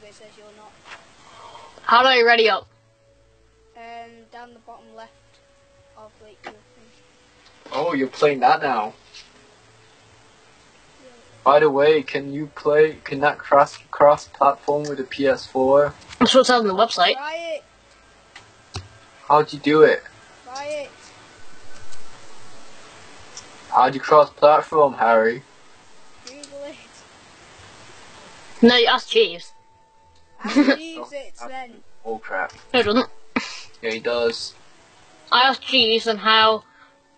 but it says you're not. How do I ready up? Down the bottom left of like your thing. Oh, you're playing that now. Yeah. By the way, can you play? Can that cross-platform with the PS4? That's what's on the website. Try it. How'd you do it? Try it. How'd you cross-platform, Harry? Google it. No, you asked James. Jeeves, it's then. Oh crap. No, it doesn't. Yeah, he does. I asked Jeeves on how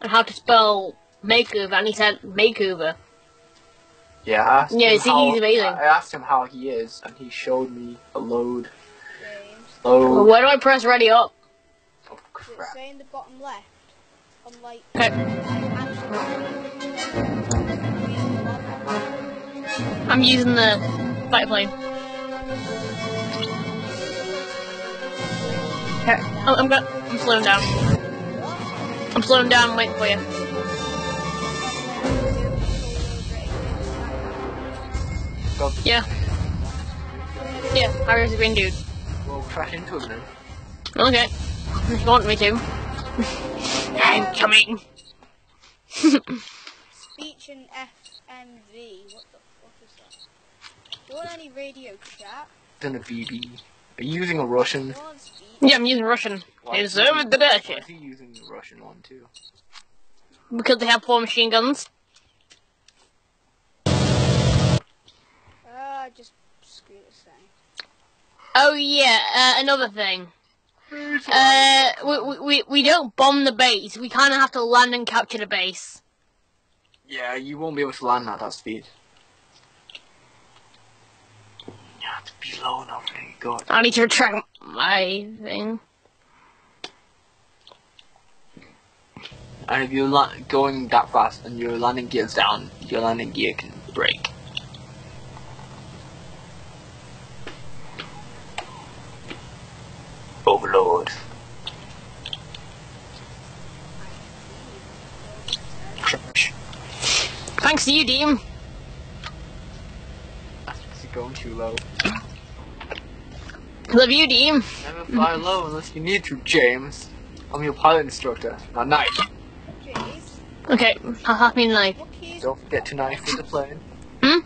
to spell makeover, and he said makeover. Yeah, I asked him how, he's amazing. I asked him how he is, and he showed me a load. Load. Well, where do I press ready up? Oh crap. It's saying the bottom left. On like... I'm using the fighter plane. Oh, I'm slowing down. I'm slowing down, I'm waiting for you. Yeah. Yeah, Harry's a green dude. We'll crash into him then. Okay. If you want me to. I'm coming. Speech and FMV. What the fuck is that? Do you want any radio chat? Then a BB. Are you using a Russian? Yeah, I'm using Russian. It's over the day. Why is he using the Russian one too? Because they have four machine guns. Just screw this thing. Oh yeah, another thing. We don't bomb the base. We kind of have to land and capture the base. Yeah, you won't be able to land at that speed. Below now, thank God. I need to retract my thing. And if you're going that fast and your landing gear's down, your landing gear can break. Overload. Crash. Thanks to you, Dean. That's because you're going too low. Love you, Dean. Never fly low unless you need to, James. I'm your pilot instructor. Now, knife. James. Okay, I'll have me knife. Don't forget to knife with the plane. Hmm?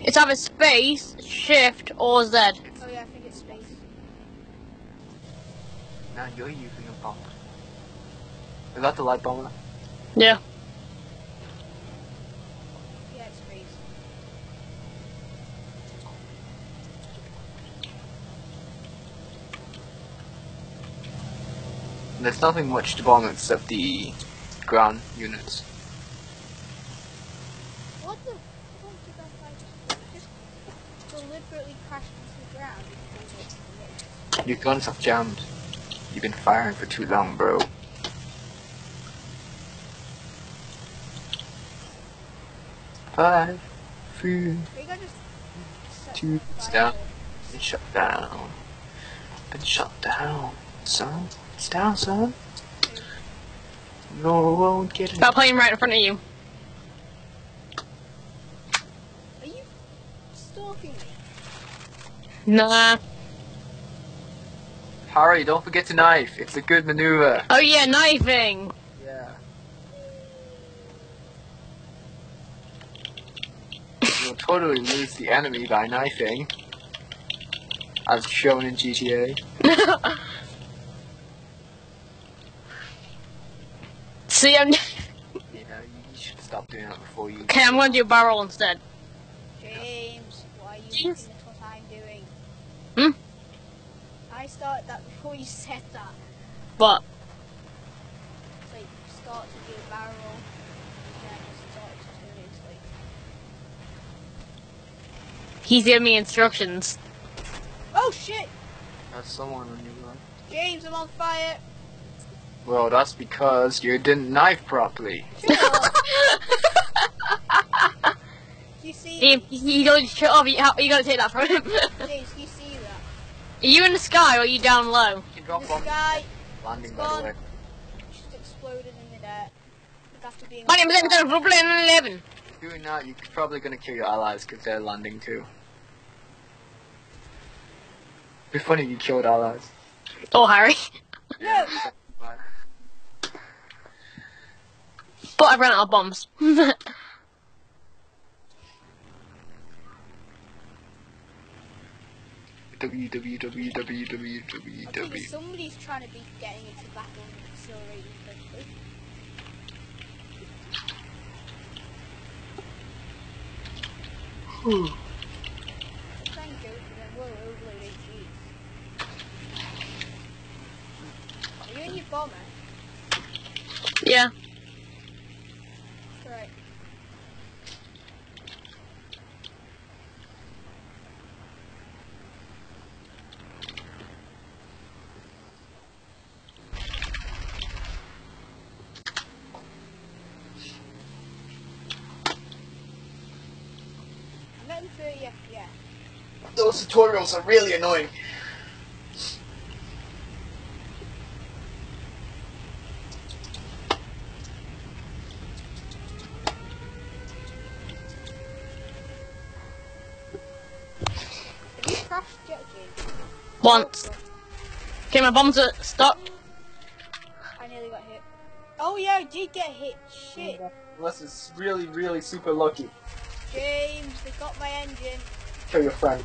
It's either space, shift, or Z. Oh yeah, I think it's space. Now you're using a bomb. Is that the light bomber? Yeah. Yeah, it's space. There's nothing much to bomb except the ground units. What the fuck did that fight? Just deliberately crashed into the ground because your guns have jammed. You've been firing for too long, bro. Five, three, two, down, and shut down, and shut down, son. It's down, son. No, I won't get it. Stop playing right in front of you. Are you stalking me? Nah. Harry, don't forget to knife. It's a good maneuver. Oh yeah, knifing. Yeah. You'll totally lose the enemy by knifing, as shown in GTA. See, I'm. Yeah, you should stop doing that before you. Okay, I'm gonna do a barrel instead. James, why are you doing this? What I'm doing? Hmm. I started that before you said that. What? It's like start to do a barrel, and then I started to do it. It's like. He's giving me instructions. Oh shit! That's someone on your run. James, I'm on fire. Well, that's because you didn't knife properly. You see? You don't shut up. You gotta take that from him. James, you see that? Are you in the sky or are you down low? You can drop off. Sky. Landing by the way. Just exploded in the dirt. After being. My name is Evan. Doing that, you're probably gonna kill your allies because they're landing too. It'd be funny if you killed all us. Oh, Harry. No. But I ran out of bombs. I think somebody's trying to be getting into battle so really quickly. Thank you, then we'll overload HEs. Are you in your bomber? Yeah. Right. Yeah. Those tutorials are really annoying. Have you crashed yet, James? Once. Okay, my bombs are stuck. I nearly got hit. Oh yeah, I did get hit. Shit. Unless it's really, really super lucky. James, they got my engine. Kill your friend.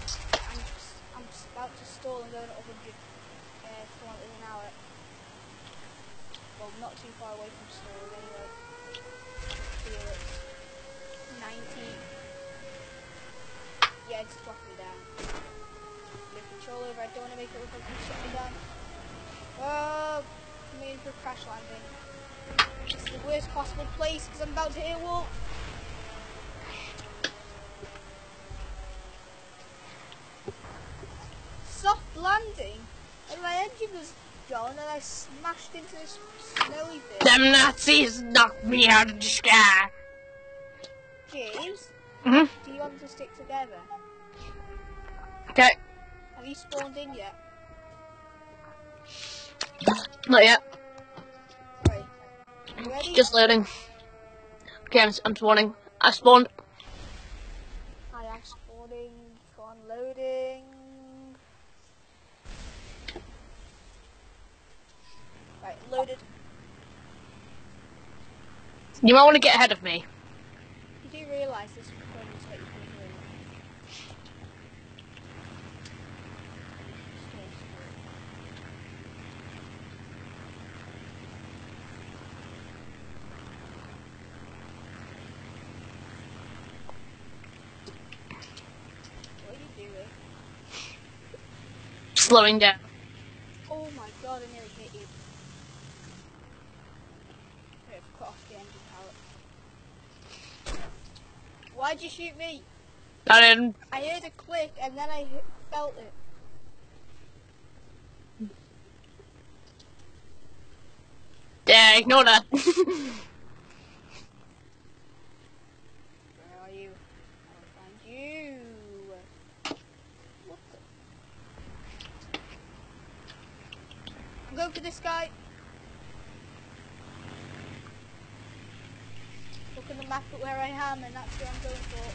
I'm about to stall and going at 100 kilometers an hour. Well, not too far away from stalling anyway. Feel it. 19. Yeah, just drop me down. The controller over, I don't want to make it look like I'm shutting down. Oh, I'm in for a crash landing. This is the worst possible place because I'm about to hit a wall. Soft landing, and my engine was gone, and I smashed into this snowy bit. Them Nazis knocked me out of the sky. James, do you want to stick together? Okay. Have you spawned in yet? Not yet. Sorry. Ready? Just loading. Okay, I'm spawning. I spawned. I am spawning. Go on, loading. Right, loaded. You might want to get ahead of me. You do realise this recording is what you can do. What are you doing? Slowing down. Oh my god, I nearly hit you. Cut off the engine pallet. Why'd you shoot me? I didn't. I heard a click and then I felt it. Yeah, ignore that. Where are you? I'll find you. What the? I'm going for this guy. Look at the map at where I am, and that's where I'm going for.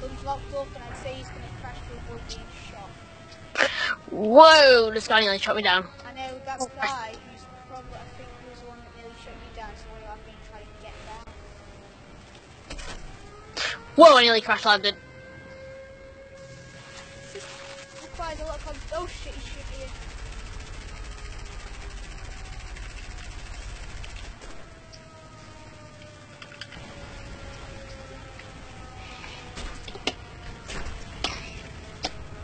Gun's locked up, and I'd say he's going to crash to avoid being shot. Whoa, this guy nearly shot me down. I know, that guy who's probably, I think, he was the one that nearly shot me down, so I'm going to try to get down. Whoa, I nearly crash landed. Oh shit, he should be in.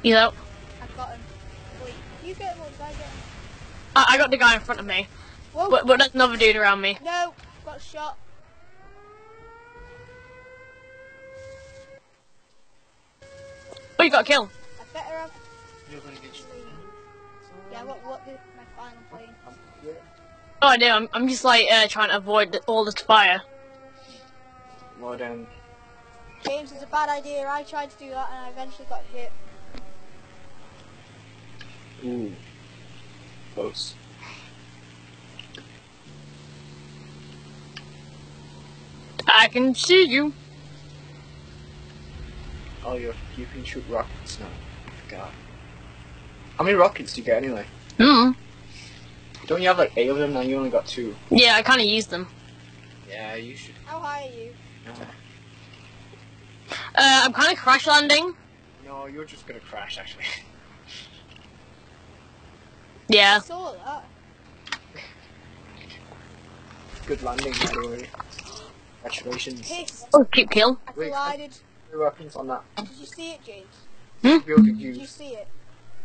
He's out. I got him. Wait, you get him or did I get him? I got the guy in front of me. Whoa. But there's another dude around me. No, got shot. Oh, you got a kill. I better have. You're gonna get shot. Yeah, what did my final plane? No idea, I'm just like trying to avoid all this fire. Well done. James, it's a bad idea. I tried to do that and I eventually got hit. Ooh. Close. I can see you. Oh, you can shoot rockets now. God. How many rockets do you get anyway? Don't you have like 8 of them now? You only got 2. Yeah, I kind of used them. Yeah, you should. How high are you? I'm kind of crash landing. No, you're just gonna crash actually. Yeah. I saw that. Good landing, by the way. Congratulations. Pissed. Oh, keep kill. I collided. Rockets on that. Did you see it, James? Did you see it?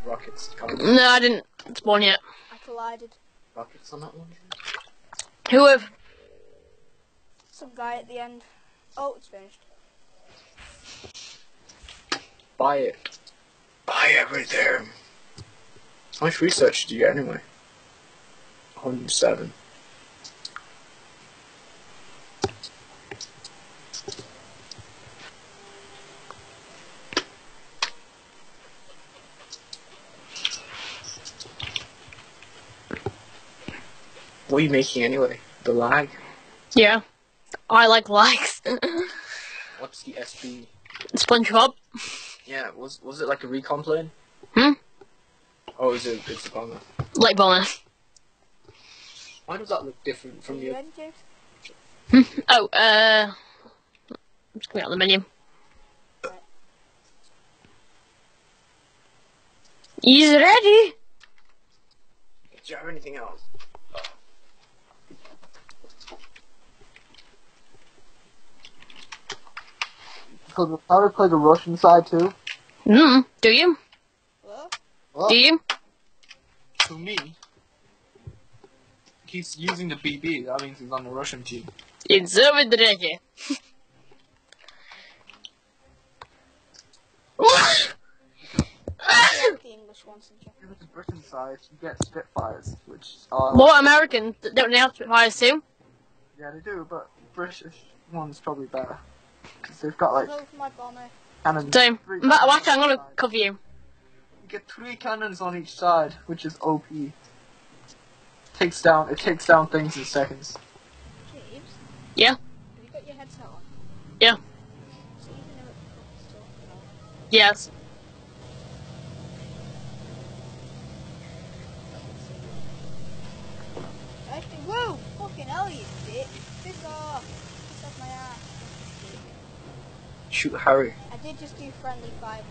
Rockets coming. No, I didn't spawn yet. I collided. Rockets on that one? Who have? Some guy at the end. Oh, it's finished. Buy it. Buy everything. How much research do you get anyway? 107. What are you making anyway? The lag? Yeah. I like lags. What's the SB? SpongeBob? Yeah, was it like a recon plane? Oh, it's a bomber. Light bomber. Why does that look different from you? Oh, let's go out the menu. He's ready! Do you have anything else? Because we probably play the Russian side too. Do you? What? Do you? To me, he's using the BB. That means he's on the Russian team. It's over the reggae. The English ones in Japan. With the Britain side, you get Spitfires, which are more American. Don't they have Spitfires too? Yeah, they do, but the British one's probably better. Because they've got like cannons. Same. Watch, I'm gonna cover you. You get 3 cannons on each side, which is OP. It takes down things in seconds. James? Yeah? Have you got your headset on? Yeah. So you know what the fuck is talking about? Yes. Whoa! Fucking hell, you dick! Piss off! Piss off my ass. Shoot Harry. I did just do friendly fire.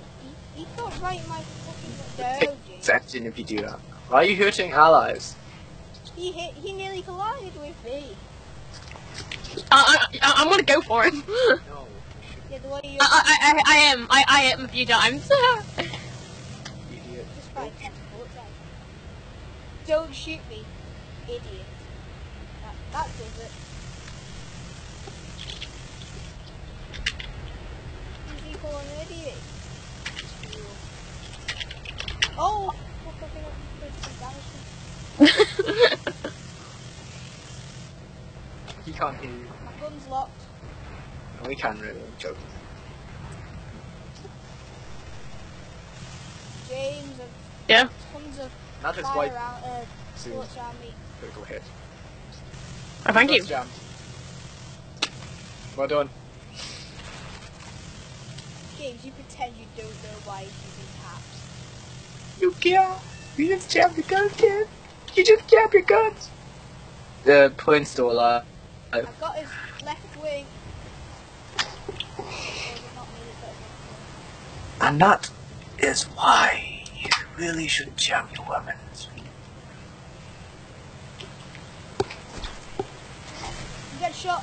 He got right my fucking dough, dude. Section if you do that. Why are you hurting allies? He nearly collided with me. I'm gonna go for him. No. Yeah, the way you. I am a few times. Idiot. Don't shoot me, idiot. That does it. An idiot. Oh! He can't hear you. My gun's locked. No, we can really, I'm joking. James, yeah? Tons of that is why sports army. Critical hit. Oh, thank you. Jammed. Well done. James, you pretend you don't know why he's using taps. You kill! You just jab your guns, kid! You just jab your guns! The point's still alive. I've got his left wing. And that is why you really should jab your weapons. You get shot!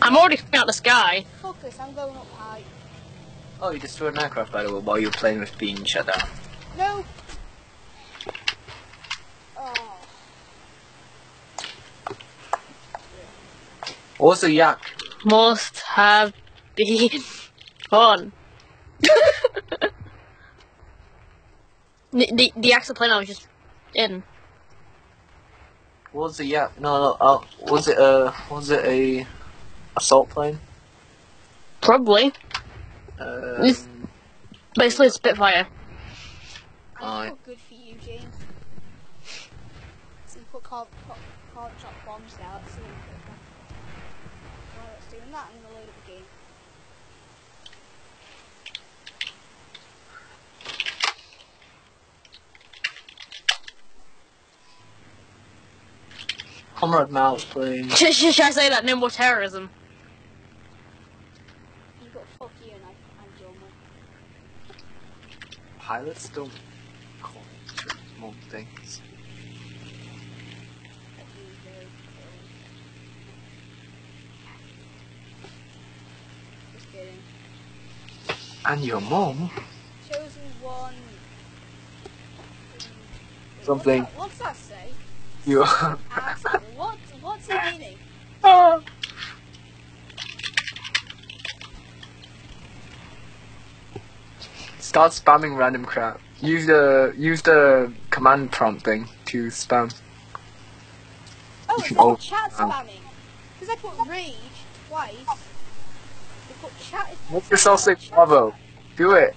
I'm already out the sky. Focus, I'm going up high. Oh, you destroyed an aircraft by the way while you were playing with being shut down. No! Oh. Also, yak. Must have been fun. the actual plane I was just in. Was it yak? No, was it a assault plane? Probably. It's basically a Spitfire. I feel good for you, James. So you put card chop bombs out. while it's doing that, I'm gonna load up the game. Comrade Mouse, please. Should I say that? No more terrorism. You got fuck you and I'm Jomo. Pilots don't call small things. Just kidding. And your mom? Chosen one. Something. What's that say? You are. What's the meaning? Oh. Start spamming random crap. Use the command prompt thing to spam. Oh, it's not chat spamming. Because I put rage twice. I put chat. Make yourself say bravo. Do it.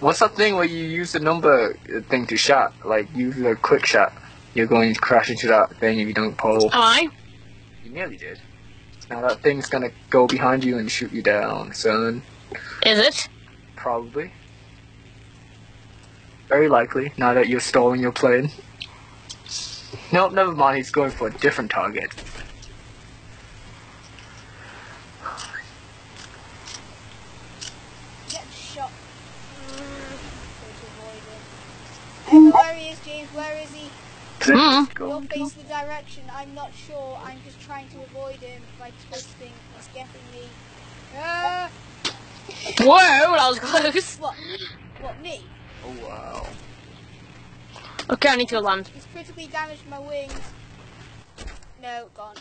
What's that thing where you use the number thing to shot? Like, use the quick shot. You're going to crash into that thing if you don't pull. Aye. You nearly did. Now that thing's gonna go behind you and shoot you down, son. Is it? Probably. Very likely, now that you're stalling your plane. Nope, never mind, he's going for a different target. Where he is, James, where is he? Don't face the direction, I'm not sure, I'm just trying to avoid him by twisting, it's getting me. Whoa, that was close! What, me? Oh wow. Okay, I need to land. He's critically damaged my wings. No, gone.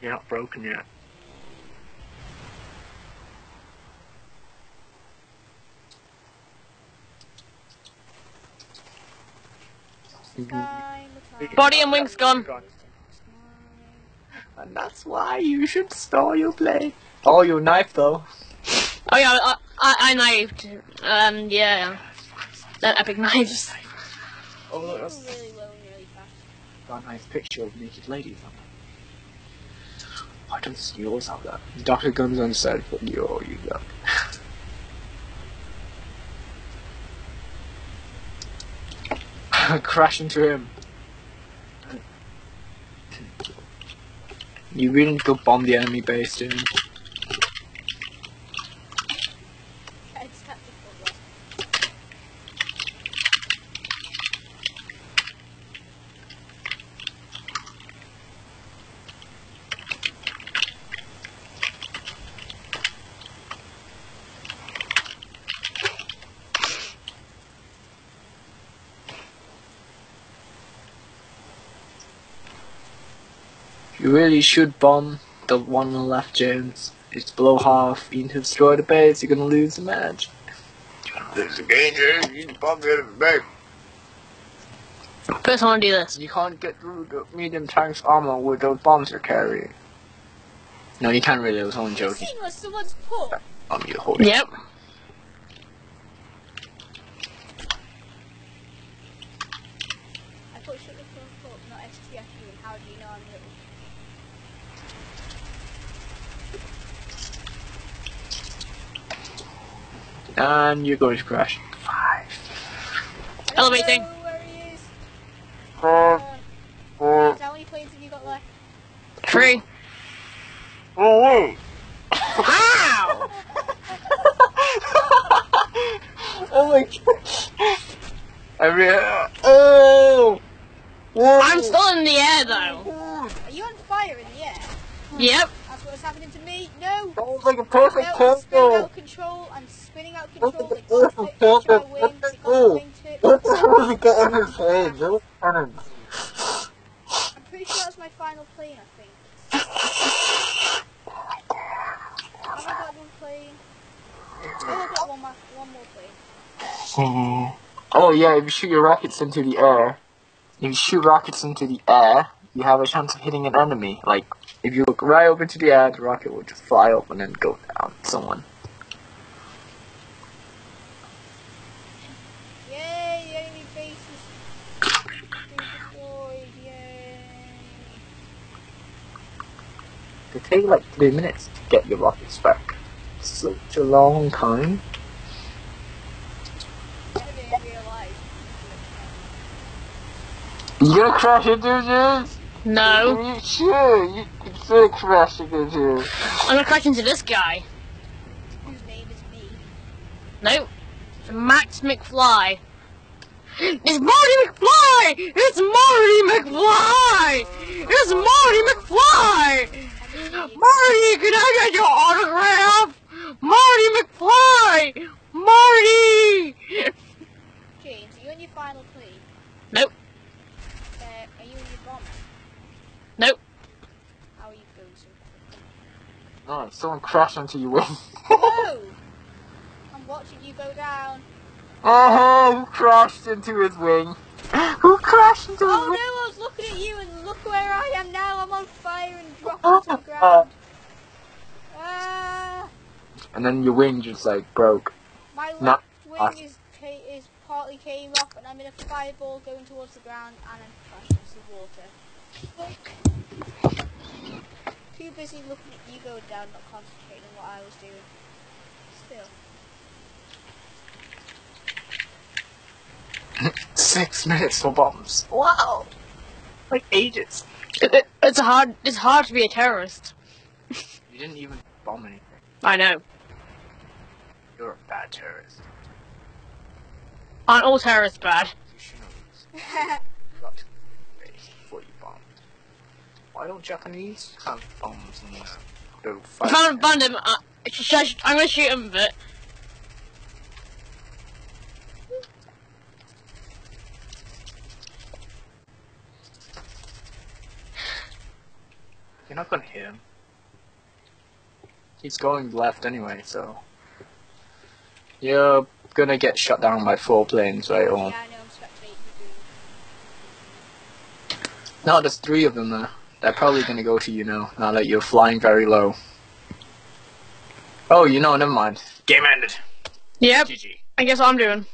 You're not broken yet. Body and wings gone. And that's why you should stall your plane. Oh, you knifed though. Oh yeah, I knifed. Yeah. That epic knives. Oh look, that's really low and really fast. Got a nice picture of naked ladies on that. I don't see yours out there. Dr. Gunzon said, but you look. Crash into him. You really need to go bomb the enemy base, dude. You really should bomb the one on the left, James. It's below half. You need to destroy the base. You're gonna lose the match. There's a game, James. You need to bomb the other base. First, I want to do this. You can't get through the medium tank's armor with those bombs you're carrying. No, you can't really. It was only joking. I've seen where someone's pulled. I'm your horse. Yep. I thought shut the phone up, not STFU. How do you know I'm little? And you're going to crash. 5. Elevating. Where he is. How many planes have you got left? 3. Oh, wow! Oh my god. Oh! Whoa. I'm still in the air though. Are you on fire in the air? Yep. That's what's happening to me. No! That was like a perfect combo. I'm spinning out control. It's perfect combo. What the hell? What the hell did you get on your plane? That was funny. I'm pretty sure that was my final plane, I think. Have I got one plane? Oh, I've got one more plane. Oh yeah, if you shoot your rockets into the air, you have a chance of hitting an enemy. Like, if you look right up into the air, the rocket will just fly up and then go down someone. Yay, the enemy base is destroyed, yay. They take like 3 minutes to get your rockets back. It's such a long time. You gonna crash into James? No. Sure, you can still crash into James. I'm gonna crash into this guy. Whose name is me? Nope. It's Max McFly. It's Marty McFly! It's Marty McFly! It's Marty McFly! Marty, can I get your autograph? Marty McFly! Marty! James, are you in your final plea? Nope. Are you in your bomber? Nope. How are you going to? Alright, someone crash until you win. No! I'm watching you go down. Oh, who crashed into his wing? Who crashed into his wing? Oh no, I was looking at you and look where I am now. I'm on fire and dropping to the ground. And then your wing just like broke. My wing partly came off and I'm in a fireball going towards the ground and I'm crashing into the water. Too busy looking at you go down, not concentrating on what I was doing. Still. 6 minutes for bombs. Wow, like ages. It's hard. It's hard to be a terrorist. You didn't even bomb anything. I know. You're a bad terrorist. Aren't all terrorists bad? You shouldn't. Got to the base before you bombed. Why don't Japanese have bombs and go fight? I can't bomb them. I'm gonna shoot him, but. You're not gonna hit him. He's going left anyway, so you're gonna get shot down by 4 planes, right? Or yeah, I know, I'm spectating. No, there's 3 of them there. They're probably gonna go to you now that you're flying very low. Oh, never mind. Game ended. Yep. GG. I guess what I'm doing.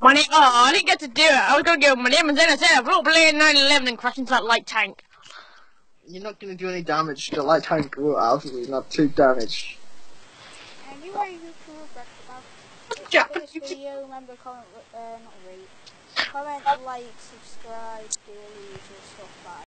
My name. Oh, I didn't get to do it. I was gonna go. My name is NSF. We're all playing 9/11 and crash into that light tank. You're not gonna do any damage. The light tank will absolutely not take damage. And you are who about this video, remember comment, not rate. Comment, like, subscribe, do